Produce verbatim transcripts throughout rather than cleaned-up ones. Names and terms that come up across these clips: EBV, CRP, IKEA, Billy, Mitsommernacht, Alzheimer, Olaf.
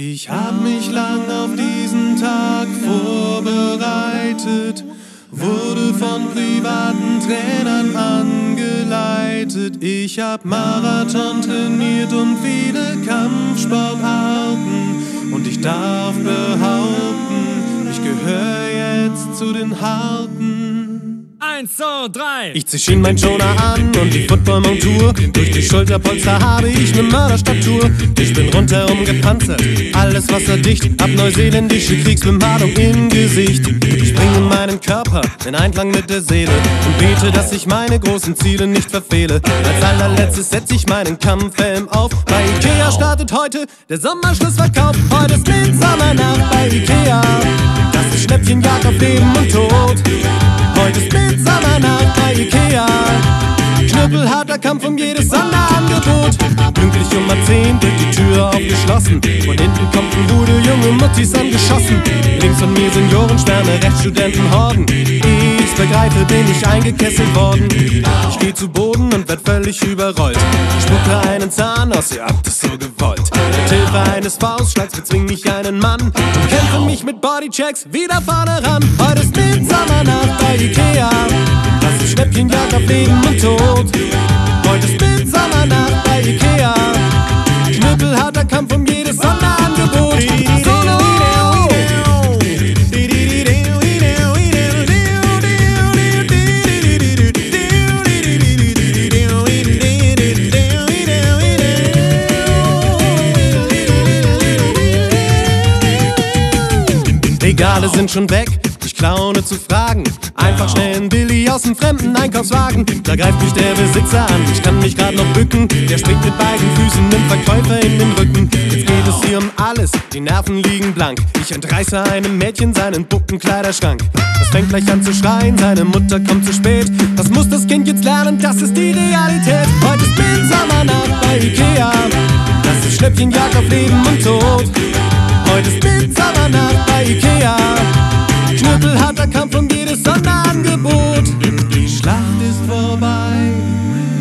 Ich hab mich lang auf diesen Tag vorbereitet, wurde von privaten Trainern angeleitet. Ich hab Marathon trainiert und viele Kampfsportarten. Und ich darf behaupten, ich gehöre jetzt zu den Harten. Eins, zwei, drei! Ich zieh Shin mein Jonah an und die Footballmontur. Durch die Schulterpolster habe ich ne Mörderstatur. Ich bin rundherum gepanzert, alles wasserdicht. Ab neuseeländische Kriegsbemalung im Gesicht. Ich bringe meinen Körper in Einklang mit der Seele und bete, dass ich meine großen Ziele nicht verfehle. Als allerletztes setze ich meinen Kampfhelm auf. Bei IKEA startet heute der Sommerschlussverkauf. Heute ist Mitsommernacht bei IKEA. Das ist Schnäppchenjagd auf Leben und Tod. Heute ist Mitsommernacht bei IKEA. Knüppelharter Kampf um jedes Sonderangebot. Pünktlich um halb zehn wird die Tür aufgeschlossen. Von hinten kommt ein Rudel junge Muttis angeschossen. Links von mir Seniorensterne, rechts Studentenhorden. Ehe ich's begreife, bin ich eingekesselt worden. Ich geh zu Boden und werd völlig überrollt. Spucke einen Zahn aus, ihr habt es so gewollt. Mit Hilfe eines Faustschlags bezwing ich einen Mann und kämpfe mich mit Bodychecks wieder vorne ran. Heute ist Mitsommernacht bei IKEA. Das ist Schnäppchenjagd auf Leben und Tod. Heute ist Mitsommernacht bei IKEA. Knüppelharter Kampf um jedes Sonderangebot. Solo. Regale sind schon weg, ich klaune zu fragen. Einfach schnell ein Billy aus dem fremden Einkaufswagen. Da greift mich der Besitzer an, ich kann mich grad noch bücken. Der springt mit beiden Füßen dem Verkäufer in den Rücken. Jetzt geht es hier um alles, die Nerven liegen blank. Ich entreiße einem Mädchen seinen Puppenkleiderschrank. Es fängt gleich an zu schreien, seine Mutter kommt zu spät. Das muss das Kind jetzt lernen, das ist die Realität. Heute ist Mitsommernacht bei IKEA. Das ist Schnäppchenjagd auf Leben und Tod. Heute ist Mitsommernacht bei IKEA. Knüppelharter Kampf um jedes Sonderangebot. Die Schlacht ist vorbei,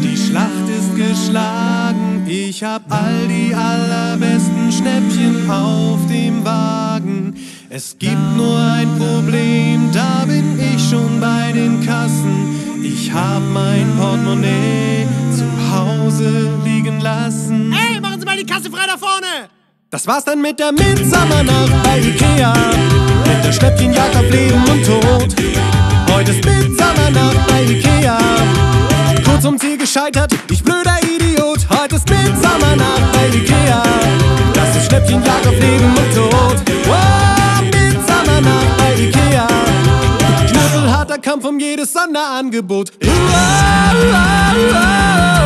die Schlacht ist geschlagen. Ich hab all die allerbesten Schnäppchen auf dem Wagen. Es gibt nur ein Problem, da bin ich schon bei den Kassen. Ich hab mein Portemonnaie zu Hause liegen lassen. Ey, machen Sie mal die Kasse frei da vorne! Das war's dann mit der Mitsommernacht bei IKEA. Mit der Schnäppchenjagd auf Leben und Tod. Heute ist Mitsommernacht bei IKEA. Kurz um Ziel gescheitert, ich blöder Idiot. Heute ist Mitsommernacht bei IKEA. Das ist Schnäppchenjagd auf Leben und Tod. Oh, Mitsommernacht bei IKEA. Knüppelharter Kampf um jedes Sonderangebot. Oh, oh, oh.